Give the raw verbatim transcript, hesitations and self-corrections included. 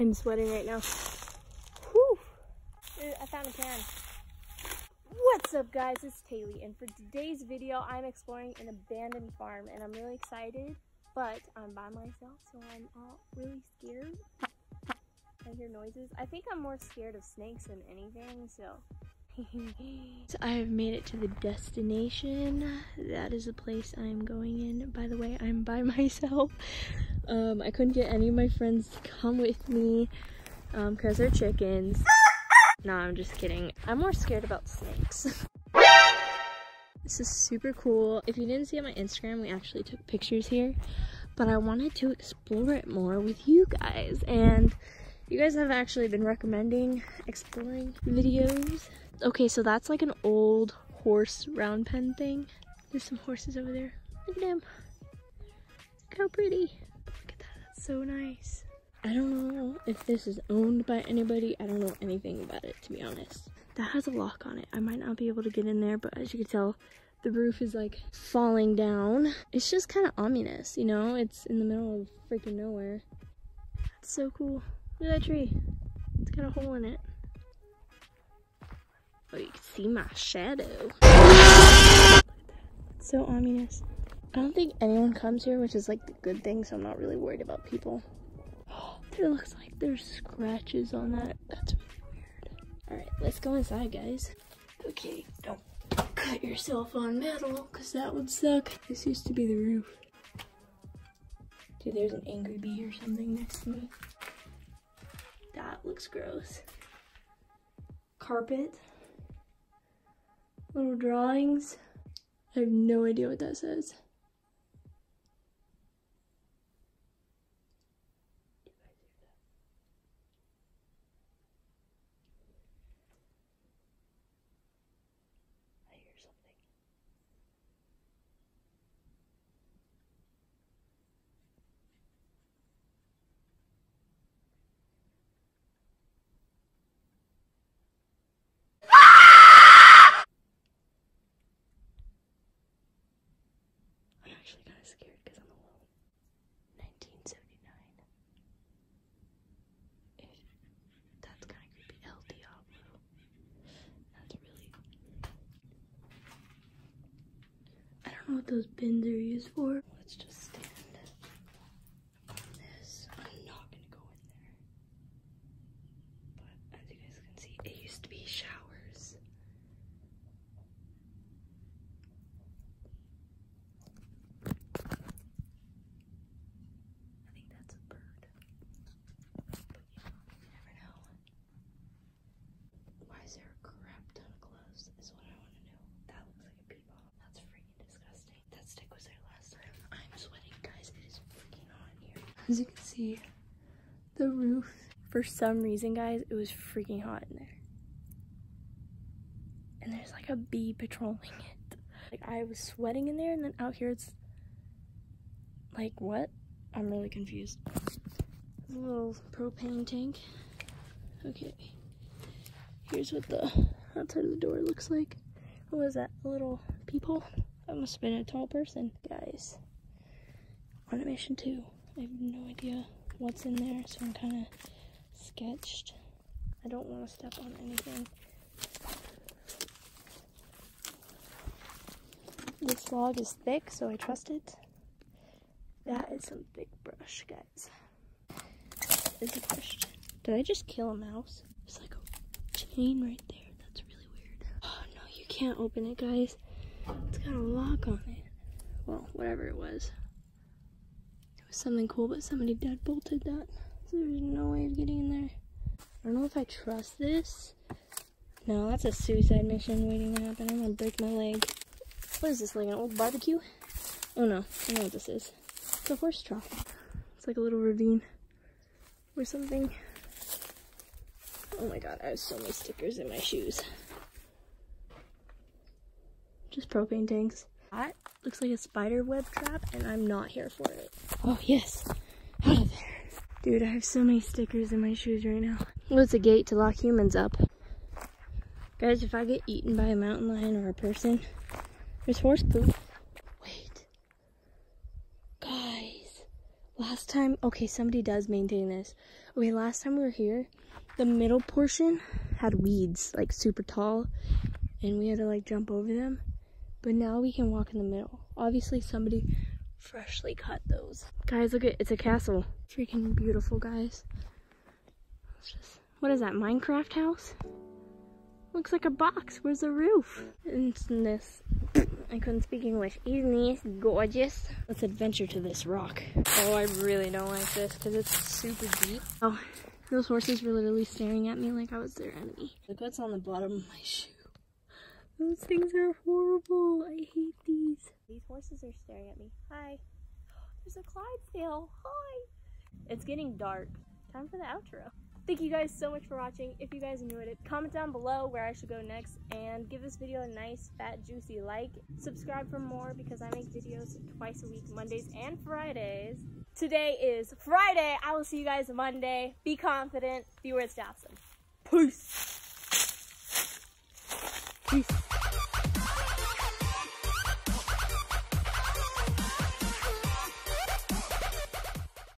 I'm sweating right now. Whew. I found a pan. What's up, guys? It's Taylee, and for today's video, I'm exploring an abandoned farm, and I'm really excited, but I'm by myself, so I'm all really scared. I hear noises. I think I'm more scared of snakes than anything, so... So I have made it to the destination. That is the place I'm going in. By the way, I'm by myself. Um, I couldn't get any of my friends to come with me um, because they're chickens. No, I'm just kidding. I'm more scared about snakes. This is super cool. If you didn't see on my Instagram, we actually took pictures here, but I wanted to explore it more with you guys, and you guys have actually been recommending exploring videos. Okay, so that's like an old horse round pen thing. There's some horses over there. Look at him. Look how pretty. Look at that. That's so nice. I don't know if this is owned by anybody. I don't know anything about it, to be honest. That has a lock on it. I might not be able to get in there, but as you can tell, the roof is like falling down. It's just kind of ominous, you know? It's in the middle of freaking nowhere. That's so cool. Look at that tree. It's got a hole in it. Oh, you can see my shadow. It's so ominous. I don't think anyone comes here, which is like the good thing, so I'm not really worried about people. Oh, it looks like there's scratches on that. That's really weird. Alright, let's go inside, guys. Okay, don't cut yourself on metal, because that would suck. This used to be the roof. Dude, there's an angry bee or something next to me. That looks gross. Carpet. Little drawings. I have no idea what that says. I hear something. Actually kind of scared because I'm alone. nineteen seventy-nine. It, that's kind of creepy. El Diablo. That's really... I don't know what those bins are used for. Let's just stand on this. I'm not going to go in there. But as you guys can see, it used to be showers. As you can see, the roof, for some reason, guys, it was freaking hot in there. And there's like a bee patrolling it. Like, I was sweating in there, and then out here it's like, what? I'm really confused. There's a little propane tank. Okay, here's what the outside of the door looks like. What was that? A little peephole? That must have been a tall person. Guys, on a mission two. I have no idea what's in there, so I'm kind of sketched. I don't want to step on anything. This log is thick, so I trust it. That is some big brush, guys. Is it brushed? Did I just kill a mouse? There's like a chain right there. That's really weird. Oh no, you can't open it, guys. It's got a lock on it. Well, whatever it was. Something cool, but somebody dead bolted that, so there's no way of getting in there. I don't know if I trust this. No, that's a suicide mission waiting to happen. I'm gonna break my leg. What is this, like an old barbecue? Oh no, I know what this is. It's a horse trough. It's like a little ravine or something. Oh my god, I have so many stickers in my shoes. Just propane tanks. That looks like a spider web trap, and I'm not here for it. Oh yes, out of there. Dude, I have so many stickers in my shoes right now. Well, it's a gate to lock humans up. Guys, if I get eaten by a mountain lion or a person, there's horse poop. Wait. Guys, last time, okay, somebody does maintain this. Okay, last time we were here, the middle portion had weeds, like super tall, and we had to like jump over them. But now we can walk in the middle. Obviously somebody freshly cut those. Guys, look at, it's a castle. Freaking beautiful, guys. It's just, what is that, Minecraft house? Looks like a box. Where's the roof? And it's in this. I couldn't speak English. Isn't this gorgeous? Let's adventure to this rock. Oh, I really don't like this because it's super deep. Oh, those horses were literally staring at me like I was their enemy. Look what's on the bottom of my shoe. Those things are horrible. I hate these. These horses are staring at me. Hi. There's a Clydesdale. Hi. It's getting dark. Time for the outro. Thank you guys so much for watching. If you guys enjoyed it, comment down below where I should go next and give this video a nice, fat, juicy like. Subscribe for more because I make videos twice a week, Mondays and Fridays. Today is Friday. I will see you guys Monday. Be confident. Be where it's Johnson. Peace. Peace.